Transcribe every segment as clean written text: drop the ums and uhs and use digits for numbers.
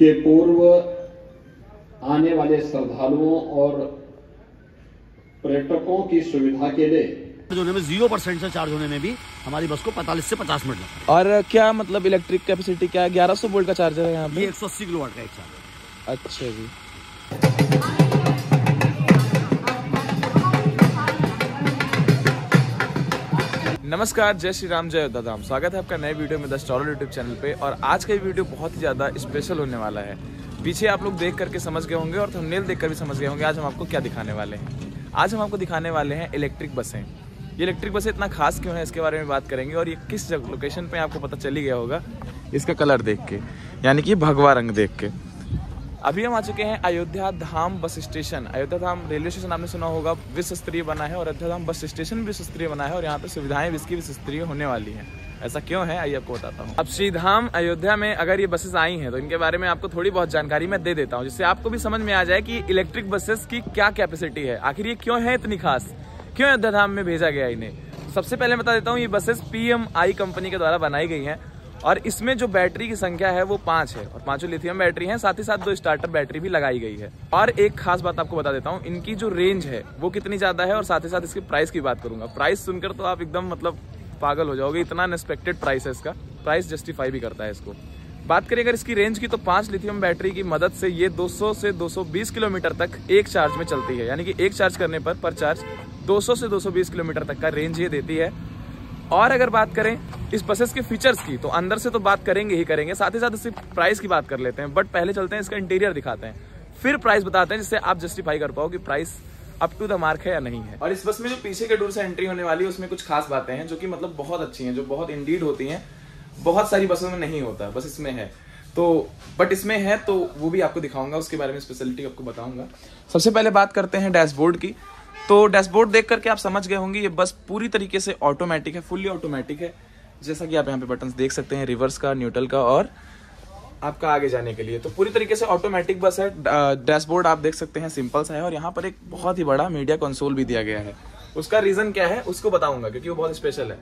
के पूर्व आने वाले श्रद्धालुओं और पर्यटकों की सुविधा के लिए 0% से चार्ज होने में भी हमारी बस को 45 से 50 मिनट लगता है। और क्या मतलब इलेक्ट्रिक कैपेसिटी क्या है? 1100 वोल्ट का चार्जर है यहाँ पे, 180 किलोवाट का एक चार्जर। अच्छा जी, नमस्कार, जय श्री राम, जय अयोध्या धाम। स्वागत है आपका नए वीडियो में 10 स्टॉल यूट्यूब चैनल पे। और आज का ये वीडियो बहुत ही ज़्यादा स्पेशल होने वाला है। पीछे आप लोग देख करके समझ गए होंगे और थंबनेल देख कर भी समझ गए होंगे आज हम आपको क्या दिखाने वाले हैं। आज हम आपको दिखाने वाले हैं इलेक्ट्रिक बसें। ये इलेक्ट्रिक बसें इतना खास क्यों है, इसके बारे में बात करेंगे। और ये किस लोकेशन पर आपको पता चली गया होगा इसका कलर देख के, यानी कि भगवा रंग देख के। अभी हम आ चुके हैं Ayodhya Dham bus station. Ayodhya Dham railway station आपने सुना होगा, विश्व स्तरीय बना है, और अयोध्या धाम बस स्टेशन विश्व स्तरीय बना है, और यहाँ पे सुविधाएं भी इसकी विश्व स्तरीय होने वाली हैं। ऐसा क्यों है, आइए आपको बताता हूँ। अब श्री धाम अयोध्या में अगर ये बसेस आई हैं तो इनके बारे में आपको थोड़ी बहुत जानकारी मैं दे देता हूँ, जिससे आपको भी समझ में आ जाए कि इलेक्ट्रिक बसेस की क्या कैपेसिटी है, आखिर ये क्यों है इतनी खास, क्यों अयोध्या धाम में भेजा गया इन्हें। सबसे पहले बता देता हूँ, ये बसेस PMI कंपनी के द्वारा बनाई गई हैं, और इसमें जो बैटरी की संख्या है वो 5 है, और 5 लिथियम बैटरी हैं, साथ ही साथ 2 स्टार्टर बैटरी भी लगाई गई है। और एक खास बात आपको बता देता हूँ, इनकी जो रेंज है वो कितनी ज़्यादा है, और साथ ही साथ इसके प्राइस की बात करूँगा। प्राइस सुनकर तो आप एकदम मतलब पागल हो जाओगे, इतना अनएक्सपेक्टेड प्राइस है इसका। प्राइस जस्टिफाई भी करता है इसको। बात करें अगर इसकी रेंज की, तो 5 लिथियम बैटरी की मदद से ये 200 से 220 किलोमीटर तक एक चार्ज में चलती है, यानी कि एक चार्ज करने पर चार्ज 200 से 220 किलोमीटर तक का रेंज ये देती है। और अगर बात करें इस बसेस के फीचर्स की, तो अंदर से तो बात करेंगे ही करेंगे, साथ ही साथ इसकी प्राइस की बात कर लेते हैं। बट पहले चलते हैं, इसका इंटीरियर दिखाते हैं, फिर प्राइस बताते हैं, जिससे आप जस्टिफाई कर पाओ कि price up to the mark है या नहीं है। और इस बस में जो पीछे के डोर से एंट्री होने वाली है, उसमें कुछ खास बातें हैं जो कि मतलब बहुत अच्छी हैं, जो बहुत इंडीड होती हैं, बहुत सारी बसों में नहीं होता, बस इसमें है तो, बट इसमें है तो वो भी आपको दिखाऊंगा, उसके बारे में स्पेशलिटी आपको बताऊंगा। सबसे पहले बात करते हैं डैशबोर्ड की, तो डैशबोर्ड देख करके आप समझ गए होंगे ये बस पूरी तरीके से ऑटोमेटिक है, फुल्ली ऑटोमेटिक है। जैसा कि आप यहाँ पे बटन्स देख सकते हैं, रिवर्स का, न्यूट्रल का और आपका आगे जाने के लिए। तो पूरी तरीके से ऑटोमेटिक बस है। डैशबोर्ड आप देख सकते हैं सिंपल सा है, और यहाँ पर एक बहुत ही बड़ा मीडिया कंसोल भी दिया गया है। उसका रीज़न क्या है उसको बताऊँगा, क्योंकि वो बहुत स्पेशल है।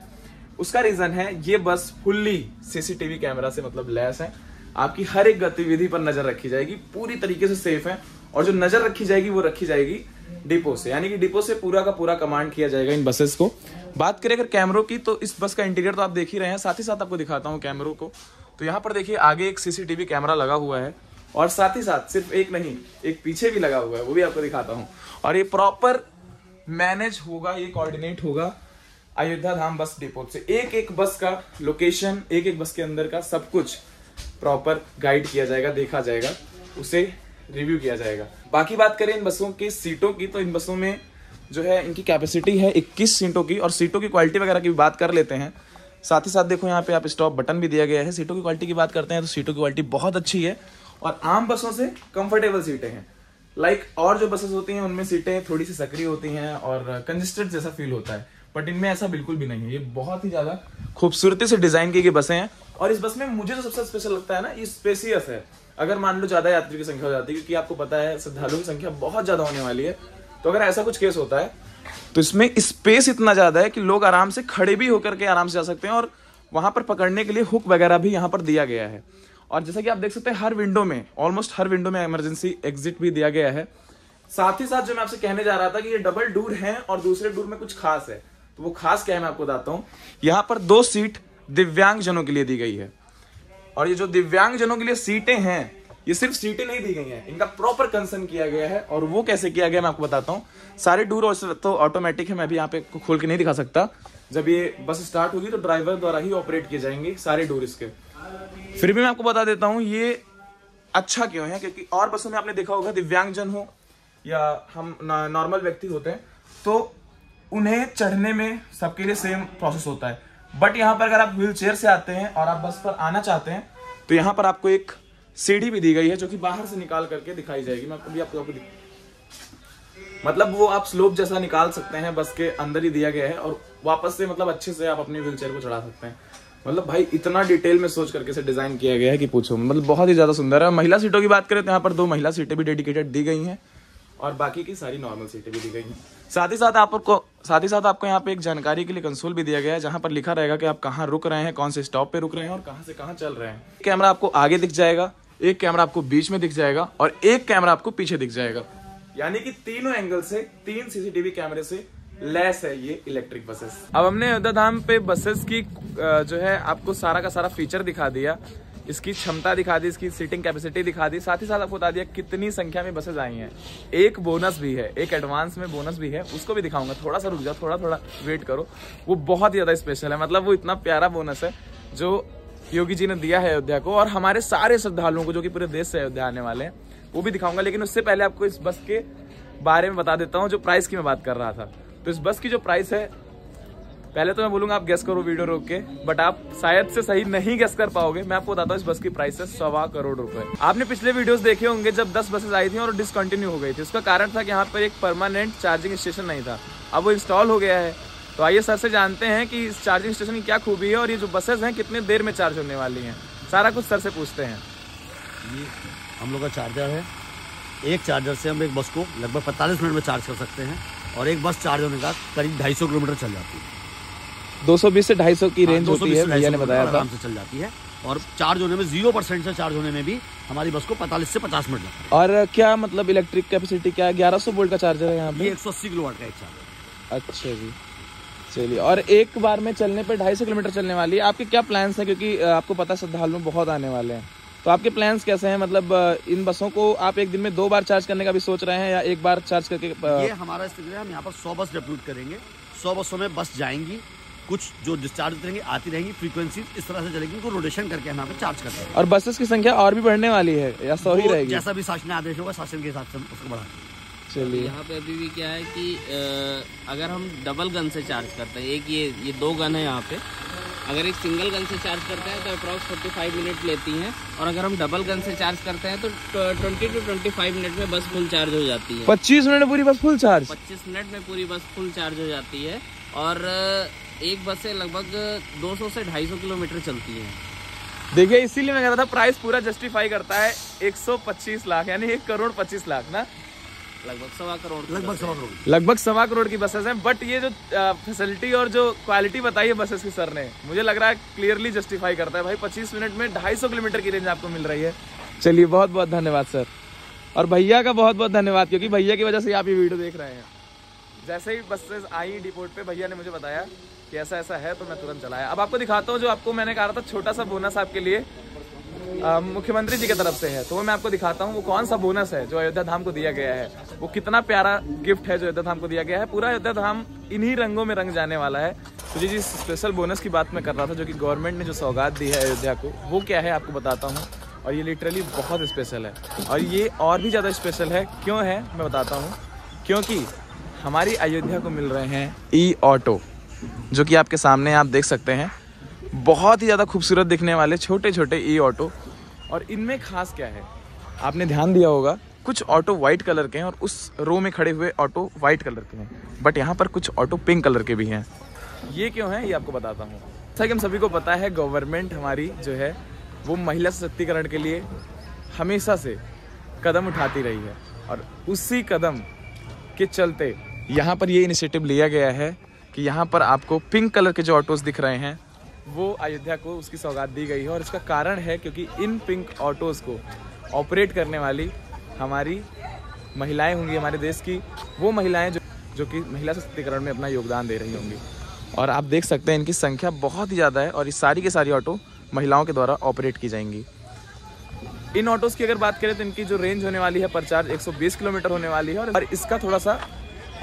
उसका रीज़न है ये बस फुल्ली CCTV कैमरा से मतलब लैस है, आपकी हर एक गतिविधि पर नज़र रखी जाएगी, पूरी तरीके से सेफ है। और जो नज़र रखी जाएगी वो रखी जाएगी डिपो से, यानी कि डिपो से पूरा का पूरा कमांड किया जाएगा इन बसेस को। बात करें अगर कैमरों की, तो इस बस का इंटीरियर तो आप देख ही रहे हैं, साथ ही साथ आपको दिखाता हूँ कैमरों को। तो यहाँ पर देखिए आगे एक CCTV कैमरा लगा हुआ है, और साथ ही साथ सिर्फ एक नहीं एक पीछे भी लगा हुआ है, वो भी आपको दिखाता हूँ। और ये प्रॉपर मैनेज होगा, ये कोऑर्डिनेट होगा अयोध्या धाम बस डिपो से। एक एक बस का लोकेशन, एक एक बस के अंदर का सब कुछ प्रॉपर गाइड किया जाएगा, देखा जाएगा, उसे रिव्यू किया जाएगा। बाकी बात करें इन बसों की सीटों की, तो इन बसों में जो है इनकी कैपेसिटी है 21 सीटों की। और सीटों की क्वालिटी वगैरह की भी बात कर लेते हैं, साथ ही साथ देखो यहाँ पे आप स्टॉप बटन भी दिया गया है। सीटों की क्वालिटी की बात करते हैं तो सीटों की क्वालिटी बहुत अच्छी है, और आम बसों से कंफर्टेबल सीटें हैं। लाइक और जो बसेस होती हैं उनमें सीटें थोड़ी सी सक्रिय होती हैं और कंजेस्टेड जैसा फील होता है, बट इनमें ऐसा बिल्कुल भी नहीं है। ये बहुत ही ज़्यादा खूबसूरती से डिज़ाइन की गई बसें हैं। और इस बस में मुझे जो सबसे स्पेशल लगता है ना, ये स्पेसियस है। अगर मान लो ज़्यादा यात्री की संख्या हो जाती है, क्योंकि आपको पता है श्रद्धालुओं की संख्या बहुत ज़्यादा होने वाली है, तो अगर ऐसा कुछ केस होता है तो इसमें स्पेस इतना ज़्यादा है कि लोग आराम से खड़े भी होकर के आराम से जा सकते हैं। और वहाँ पर पकड़ने के लिए हुक वगैरह भी यहाँ पर दिया गया है। और जैसा कि आप देख सकते हैं हर विंडो में, ऑलमोस्ट हर विंडो में इमरजेंसी एग्जिट भी दिया गया है। साथ ही साथ जो मैं आपसे कहने जा रहा था कि ये डबल डोर है और दूसरे डोर में कुछ खास है, तो वो खास क्या है मैं आपको बताता हूँ। यहाँ पर 2 सीट दिव्यांगजनों के लिए दी गई है, और ये जो दिव्यांगजनों के लिए सीटें हैं, ये सिर्फ सीटें नहीं दी गई हैं, इनका प्रॉपर कंसर्न किया गया है। और वो कैसे किया गया मैं आपको बताता हूँ। सारे डोर तो ऑटोमेटिक है, मैं अभी यहाँ पे खोल के नहीं दिखा सकता। जब ये बस स्टार्ट होगी तो ड्राइवर द्वारा ही ऑपरेट किए जाएंगे सारे डोर इसके। फिर भी मैं आपको बता देता हूँ ये अच्छा क्यों है, क्योंकि और बसों में आपने देखा होगा दिव्यांगजन हो या हम नॉर्मल व्यक्ति होते हैं तो उन्हें चढ़ने में सबके लिए सेम प्रोसेस होता है। बट यहाँ पर अगर आप व्हील चेयर से आते हैं और आप बस पर आना चाहते हैं तो यहाँ पर आपको एक सीढ़ी भी दी गई है, जो कि बाहर से निकाल करके दिखाई जाएगी। मैं आपको मतलब वो आप स्लोप जैसा निकाल सकते हैं, बस के अंदर ही दिया गया है, और वापस से मतलब अच्छे से आप अपनी व्हील चेयर को चढ़ा सकते हैं। मतलब भाई इतना डिटेल में सोच करके से डिज़ाइन किया गया है कि पूछो, मतलब बहुत ही ज़्यादा सुंदर है। महिला सीटों की बात करें तो यहाँ पर 2 महिला सीटें भी डेडिकेटेड दी गई हैं, और बाकी की सारी नॉर्मल सीटें भी दी गई हैं। साथ ही साथ आपको यहाँ पे एक जानकारी के लिए कंसोल भी दिया गया है, जहाँ पर लिखा रहेगा कि आप कहाँ रुक रहे हैं, कौन से स्टॉप पे रुक रहे हैं और कहाँ से कहाँ चल रहे हैं। कैमरा आपको आगे दिख जाएगा, एक कैमरा आपको बीच में दिख जाएगा और एक कैमरा आपको पीछे दिख जाएगा, यानी कि तीनों एंगल से, तीन सीसीटीवी कैमरे से लेस है ये इलेक्ट्रिक बसेस। अब हमने अयोध्या धाम पे बसेस की जो है आपको सारा का सारा फीचर दिखा दिया, इसकी क्षमता दिखा दी, इसकी सीटिंग कैपेसिटी दिखा दी, साथ ही साथ आपको बता दिया कितनी संख्या में बसेस आई हैं। एक बोनस भी है, एक एडवांस में बोनस भी है, उसको भी दिखाऊंगा। थोड़ा सा रुक जाओ, थोड़ा थोड़ा वेट करो, वो बहुत ही ज़्यादा स्पेशल है। मतलब वो इतना प्यारा बोनस है जो योगी जी ने दिया है अयोध्या को और हमारे सारे श्रद्धालुओं को जो कि पूरे देश से अयोध्या आने वाले हैं, वो भी दिखाऊंगा। लेकिन उससे पहले आपको इस बस के बारे में बता देता हूँ जो प्राइस की मैं बात कर रहा था। तो इस बस की जो प्राइस है, पहले तो मैं बोलूँगा आप गेस करो वीडियो रोक के, बट आप शायद से सही नहीं गेस कर पाओगे। मैं आपको बताता हूँ इस बस की प्राइस है 1.25 करोड़ रुपए। आपने पिछले वीडियोस देखे होंगे जब 10 बसेस आई थी और डिसकंटिन्यू हो गई थी। उसका कारण था कि यहाँ पर एक परमानेंट चार्जिंग स्टेशन नहीं था, अब वो इंस्टॉल हो गया है। तो आइए सर से जानते हैं कि इस चार्जिंग स्टेशन की क्या खूबी है और ये जो बसेस हैं कितने देर में चार्ज होने वाली हैं, सारा कुछ सर से पूछते हैं। ये हम लोग का चार्जर है, एक चार्जर से हम एक बस को लगभग 45 मिनट में चार्ज कर सकते हैं और एक बस चार्ज होने का करीब 250 किलोमीटर चल जाती है। 220 से 250 की रेंज होती है, भैया ने बताया था, आराम से चल जाती है। और चार्ज होने में 0% से चार्ज होने में भी हमारी बस को 45 से 50 मिनट लगता है। और क्या मतलब इलेक्ट्रिक कैपेसिटी क्या है? 1100 वोल्ट का चार्जर है यहाँ पे, 180 किलोवाट का एक चार्जर। अच्छा जी, चलिए। और एक बार में चलने पे 250 किलोमीटर चलने वाली है। आपके क्या प्लान्स हैं, क्योंकि आपको पता है श्रद्धालु बहुत आने वाले हैं, तो आपके प्लान्स कैसे हैं? मतलब इन बसों को आप एक दिन में 2 बार चार्ज करने का भी सोच रहे हैं या एक बार चार्ज करके? ये हमारा स्थिति है, हम यहाँ पर 100 बस डिप्लॉय करेंगे। 100 बसों में बस जाएंगी, कुछ जो डिस्चार्ज करेंगे आती रहेंगी, फ्रीक्वेंसी इस तरह से चलेगी, उनको रोटेशन करके हम यहाँ पे चार्ज करते हैं। और बसेस की संख्या और भी बढ़ने वाली है या 100 ही रहेगी? जैसा भी शासन आदेश होगा, शासन के हिसाब से उसको बढ़ाएंगे। चलिए, यहाँ पे अभी भी क्या है कि अगर हम डबल गन से चार्ज करते हैं, एक ये 2 गन है यहाँ पे, अगर एक सिंगल गन से चार्ज करते हैं तो अप्रॉक्स 45 मिनट लेती हैं और अगर हम डबल गन से चार्ज करते हैं तो 20 से 25 मिनट में बस फुल चार्ज हो जाती है। 25 मिनट में पूरी बस फुल चार्ज? 25 मिनट में पूरी बस फुल चार्ज हो जाती है और एक बस से लगभग 200 से 250 किलोमीटर चलती है। देखिए, इसीलिए मैं कह रहा था प्राइस पूरा जस्टिफाई करता है। 125 लाख यानी 1.25 करोड़ ना, लगभग सवा करोड़ की बसेस हैं। बट ये जो फैसिलिटी और जो क्वालिटी बताई है बसेस की सर ने, मुझे लग रहा है क्लियरली जस्टिफाई करता है। भाई 25 मिनट में 250 किलोमीटर की रेंज आपको मिल रही है। चलिए, बहुत बहुत धन्यवाद सर और भैया का बहुत बहुत धन्यवाद, क्योंकि भैया की वजह से आप ये वीडियो देख रहे हैं। जैसे ही बसेस आई डिपोट पे, भैया ने मुझे बताया कि ऐसा ऐसा है तो मैं तुरंत चलाया। अब आपको दिखाता हूँ जो आपको मैंने कहा था छोटा सा बोनस आपके लिए मुख्यमंत्री जी की तरफ से है, तो मैं आपको दिखाता हूँ वो कौन सा बोनस है जो अयोध्या धाम को दिया गया है। वो कितना प्यारा गिफ्ट है जो अयोध्या धाम को दिया गया है। पूरा अयोध्या धाम इन्हीं रंगों में रंग जाने वाला है। तो जी, स्पेशल बोनस की बात मैं कर रहा था जो कि गवर्नमेंट ने जो सौगात दी है अयोध्या को, वो क्या है आपको बताता हूँ। और ये लिटरली बहुत स्पेशल है और ये और भी ज़्यादा स्पेशल है। क्यों है मैं बताता हूँ, क्योंकि हमारी अयोध्या को मिल रहे हैं ई ऑटो, जो कि आपके सामने आप देख सकते हैं। बहुत ही ज़्यादा खूबसूरत दिखने वाले छोटे छोटे ई ऑटो। और इनमें खास क्या है, आपने ध्यान दिया होगा कुछ ऑटो वाइट कलर के हैं और उस रो में खड़े हुए ऑटो वाइट कलर के हैं, बट यहाँ पर कुछ ऑटो पिंक कलर के भी हैं। ये क्यों है ये आपको बताता हूँ। जैसा कि हम सभी को पता है, गवर्नमेंट हमारी जो है वो महिला सशक्तिकरण के लिए हमेशा से कदम उठाती रही है और उसी कदम के चलते यहाँ पर ये इनिशिएटिव लिया गया है कि यहाँ पर आपको पिंक कलर के जो ऑटोज़ दिख रहे हैं वो अयोध्या को उसकी सौगात दी गई है। और इसका कारण है क्योंकि इन पिंक ऑटोज़ को ऑपरेट करने वाली हमारी महिलाएं होंगी, हमारे देश की वो महिलाएं जो कि महिला सशक्तिकरण में अपना योगदान दे रही होंगी। और आप देख सकते हैं इनकी संख्या बहुत ही ज़्यादा है और ये सारी के सारी ऑटो महिलाओं के द्वारा ऑपरेट की जाएंगी। इन ऑटोज़ की अगर बात करें तो इनकी जो रेंज होने वाली है पर चार्ज 120 किलोमीटर होने वाली है। और इसका थोड़ा सा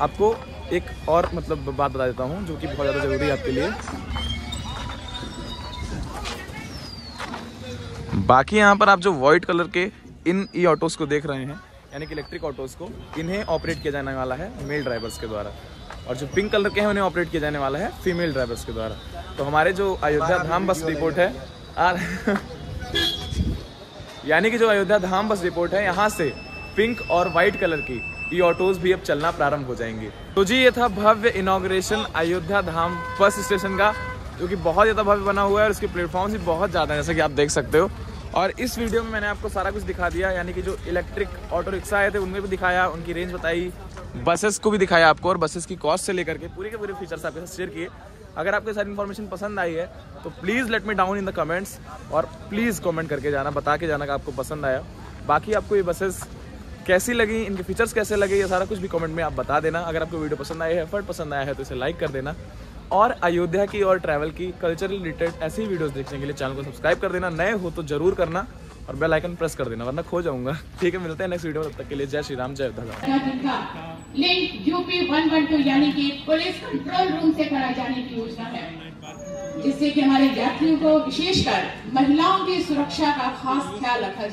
आपको एक और मतलब बात बता देता हूँ जो कि बहुत ज़्यादा ज़रूरी है आपके लिए। बाकी यहाँ पर आप जो वाइट कलर के इन ई ऑटोज़ को देख रहे हैं, यानी कि इलेक्ट्रिक ऑटोज़ को, इन्हें ऑपरेट किया जाने वाला है मेल ड्राइवर्स के द्वारा और जो पिंक कलर के हैं उन्हें ऑपरेट किया जाने वाला है फीमेल ड्राइवर्स के द्वारा। तो हमारे जो अयोध्या धाम बस डिपोट है यानी कि जो अयोध्या धाम बस डिपोट है, यहाँ से पिंक और वाइट कलर की ई ऑटोज़ भी अब चलना प्रारंभ हो जाएंगे। तो जी, ये था भव्य inauguration Ayodhya Dham bus station का, जो कि बहुत ज़्यादा भव्य बना हुआ है और इसके प्लेटफॉर्म्स भी बहुत ज़्यादा हैं जैसे कि आप देख सकते हो। और इस वीडियो में मैंने आपको सारा कुछ दिखा दिया, यानी कि जो इलेक्ट्रिक ऑटो रिक्शा आए थे उनमें भी दिखाया, उनकी रेंज बताई, बसेस को भी दिखाया आपको और बसेस की कॉस्ट से लेकर के पूरे के पूरे फीचर्स आपके साथ शेयर किए। अगर आपको सारी इन्फॉर्मेशन पसंद आई है तो please let me down in the comments और प्लीज़ कमेंट करके जाना, बता के जाना कि आपको पसंद आया। बाकी आपको ये बसेस कैसी लगी, इनके फीचर्स कैसे लगे, ये सारा कुछ भी कमेंट में आप बता देना। अगर आपको वीडियो पसंद आई है, एफर्ट पसंद आया है तो इसे लाइक कर देना और अयोध्या की और ट्रैवल की कल्चरल रिलेटेड ऐसी वीडियोस देखने के लिए चैनल को सब्सक्राइब कर देना, नए हो तो जरूर करना और बेल आइकन प्रेस कर देना वरना खो जाऊंगा। ठीक है, मिलते हैं नेक्स्ट वीडियो में, तब तक के लिए जय श्री राम, जय अयोध्या। लिंक यूपी 112 यानी कि पुलिस कंट्रोल रूम से कराए जाने की योजना है, जिससे कि हमारे यात्रियों को विशेषकर महिलाओं की सुरक्षा का खास ख्याल रखा जाए।